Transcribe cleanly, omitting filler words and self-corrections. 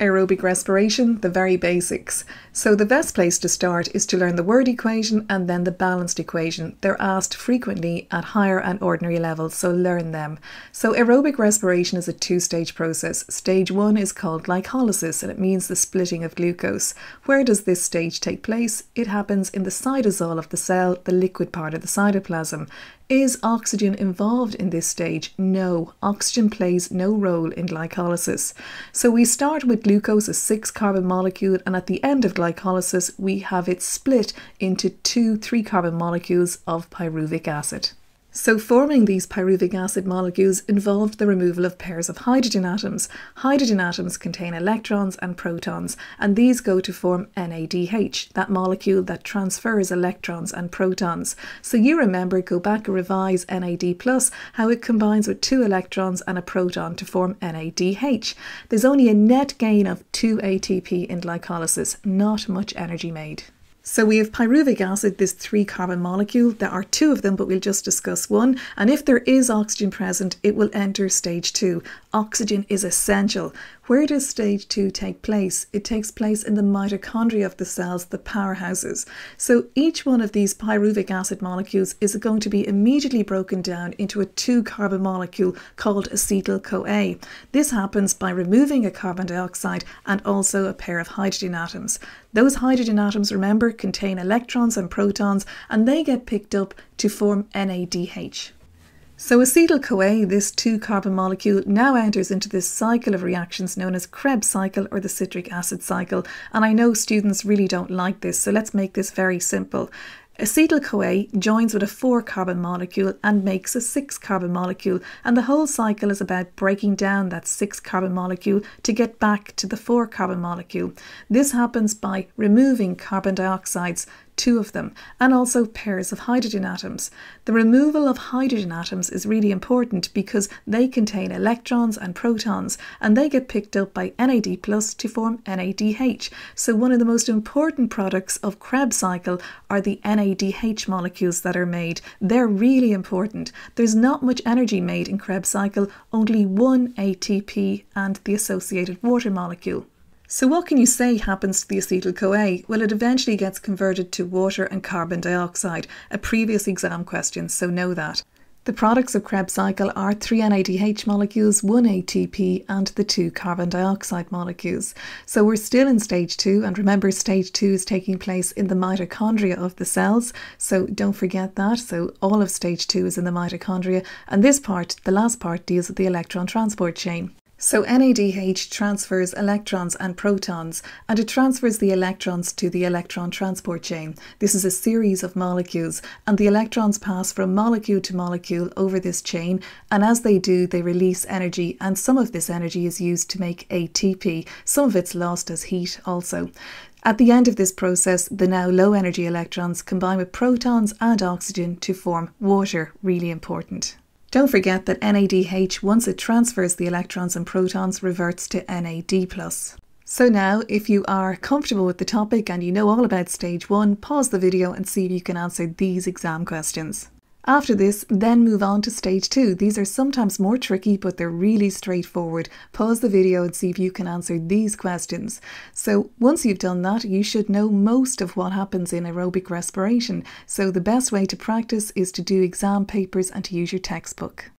aerobic respiration, the very basics. So the best place to start is to learn the word equation and then the balanced equation. They're asked frequently at higher and ordinary levels, so learn them. So aerobic respiration is a two-stage process. Stage one is called glycolysis, and it means the splitting of glucose. Where does this stage take place? It happens in the cytosol of the cell, the liquid part of the cytoplasm. Is oxygen involved in this stage? No, oxygen plays no role in glycolysis. So we start with glucose, a 6-carbon molecule, and at the end of glycolysis, we have it split into two 3-carbon molecules of pyruvic acid. So forming these pyruvic acid molecules involved the removal of pairs of hydrogen atoms. Hydrogen atoms contain electrons and protons, and these go to form NADH, that molecule that transfers electrons and protons. So you remember, go back and revise NAD+, how it combines with two electrons and a proton to form NADH. There's only a net gain of 2 ATP in glycolysis, not much energy made. So we have pyruvic acid, this 3-carbon molecule. There are two of them, but we'll just discuss one. And if there is oxygen present, it will enter stage 2. Oxygen is essential. Where does stage 2 take place? It takes place in the mitochondria of the cells, the powerhouses. So each one of these pyruvic acid molecules is going to be immediately broken down into a 2-carbon molecule called acetyl-CoA. This happens by removing a carbon dioxide and also a pair of hydrogen atoms. Those hydrogen atoms, remember, contain electrons and protons, and they get picked up to form NADH. So acetyl-CoA, this 2-carbon molecule, now enters into this cycle of reactions known as Krebs cycle or the citric acid cycle. And I know students really don't like this, so let's make this very simple. Acetyl-CoA joins with a 4-carbon molecule and makes a 6-carbon molecule, and the whole cycle is about breaking down that 6-carbon molecule to get back to the 4-carbon molecule. This happens by removing carbon dioxides, two of them, and also pairs of hydrogen atoms. The removal of hydrogen atoms is really important because they contain electrons and protons, and they get picked up by NAD+ to form NADH. So one of the most important products of Krebs cycle are the NADH molecules that are made. They're really important. There's not much energy made in Krebs cycle, only 1 ATP and the associated water molecule. So what can you say happens to the acetyl-CoA? Well, it eventually gets converted to water and carbon dioxide, a previous exam question, so know that. The products of Krebs cycle are 3 NADH molecules, 1 ATP and the 2 carbon dioxide molecules. So we're still in stage 2, and remember stage 2 is taking place in the mitochondria of the cells, so don't forget that. So all of stage 2 is in the mitochondria, and this part, the last part, deals with the electron transport chain. So NADH transfers electrons and protons, and it transfers the electrons to the electron transport chain. This is a series of molecules, and the electrons pass from molecule to molecule over this chain, and as they do, they release energy, and some of this energy is used to make ATP. Some of it's lost as heat also. At the end of this process, the now low-energy electrons combine with protons and oxygen to form water, really important. Don't forget that NADH, once it transfers the electrons and protons, reverts to NAD+. So now, if you are comfortable with the topic and you know all about stage 1, pause the video and see if you can answer these exam questions. After this, then move on to stage 2. These are sometimes more tricky, but they're really straightforward. Pause the video and see if you can answer these questions. So once you've done that, you should know most of what happens in aerobic respiration. So the best way to practice is to do exam papers and to use your textbook.